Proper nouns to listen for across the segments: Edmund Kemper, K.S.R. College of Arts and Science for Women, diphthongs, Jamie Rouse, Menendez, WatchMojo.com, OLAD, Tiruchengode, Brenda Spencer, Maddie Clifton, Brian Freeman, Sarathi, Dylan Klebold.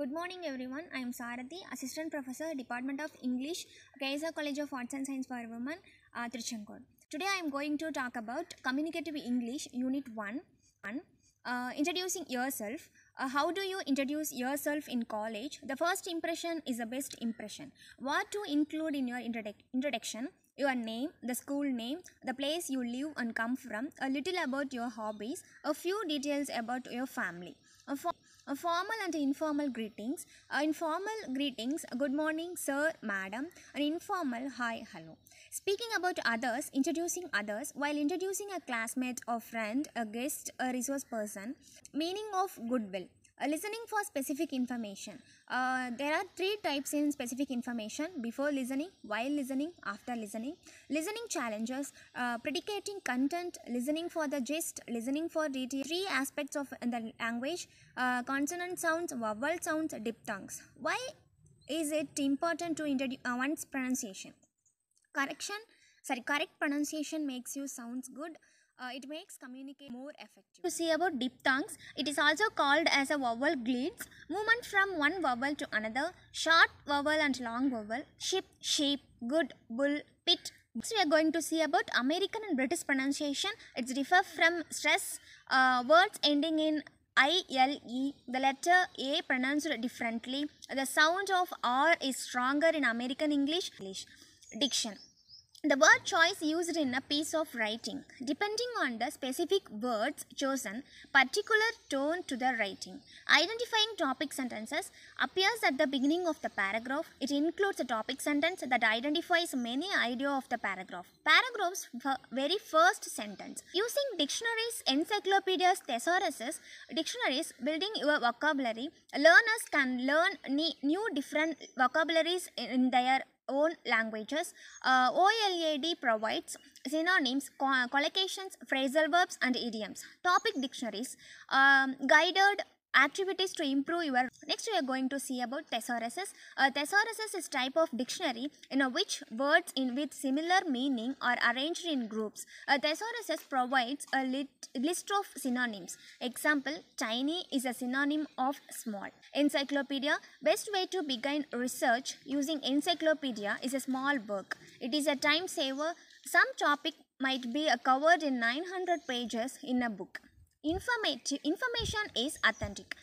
Good morning everyone, I am Sarathi, Assistant Professor, Department of English, K.S.R. College of Arts and Science for Women, Tiruchengode. Today I am going to talk about Communicative English, Unit 1, Introducing Yourself. How do you introduce yourself in college? The first impression is the best impression. What to include in your introduction? Your name, the school name, the place you live and come from, a little about your hobbies, a few details about your family. Formal and informal greetings. Informal greetings, good morning, sir, madam. And informal, hi, hello. Speaking about others, introducing others, while introducing a classmate or friend, a guest, a resource person. Meaning of goodwill. Listening for specific information. There are three types in specific information: before listening, while listening, after listening. Listening challenges, predicating content, listening for the gist, listening for detail. Three aspects of the language: consonant sounds, vowel sounds, diphthongs. Why is it important to introduce one's pronunciation? Correct pronunciation makes you sounds good. It makes communication more effective. To see about diphthongs, it is also called as a vowel glitch, movement from one vowel to another, short vowel and long vowel, ship, sheep, good, bull, pit. Next we are going to see about American and British pronunciation. It's differ from stress. Words ending in I-L-E, the letter A pronounced differently. The sound of R is stronger in American English. Diction. The word choice used in a piece of writing. Depending on the specific words chosen, particular tone to the writing. Identifying topic sentences appears at the beginning of the paragraph. It includes a topic sentence that identifies many ideas of the paragraph. Paragraphs very first sentence. Using dictionaries, encyclopedias, thesauruses, dictionaries, building your vocabulary. Learners can learn new different vocabularies in their own languages. OLAD provides synonyms, collocations, phrasal verbs and idioms. Topic dictionaries, guided activities to improve your. Next we are going to see about thesauruses. Thesauruses is type of dictionary in which words with similar meaning are arranged in groups. Thesauruses provides a list of synonyms. Example, tiny is a synonym of small. Encyclopedia, best way to begin research using encyclopedia is a small book. It is a time saver. Some topic might be covered in 900 pages in a book. Information is authentic.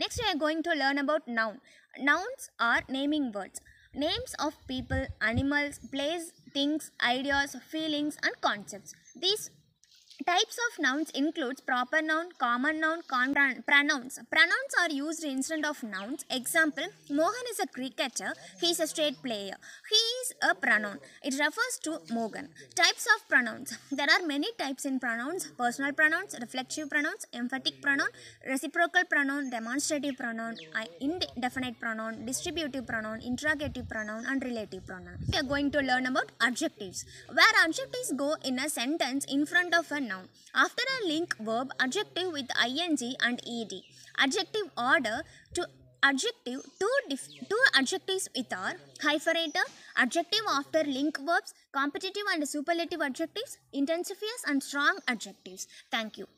Next we are going to learn about noun. Nouns are naming words. Names of people, animals, place, things, ideas, feelings and concepts. These types of nouns includes proper noun, common noun, pronouns. Pronouns are used instead of nouns. Example, Mohan is a cricketer, he is a straight player. He is a pronoun. It refers to Mohan. Types of pronouns. There are many types in pronouns. Personal pronouns, reflexive pronouns, emphatic pronoun, reciprocal pronoun, demonstrative pronoun, indefinite pronoun, distributive pronoun, interrogative pronoun and relative pronoun. We are going to learn about adjectives. Where adjectives go in a sentence in front of a noun. After a link verb, adjective with ing and ed. Adjective order to adjective, two adjectives with r, hyphenator, adjective after link verbs, competitive and superlative adjectives, intensifiers and strong adjectives. Thank you.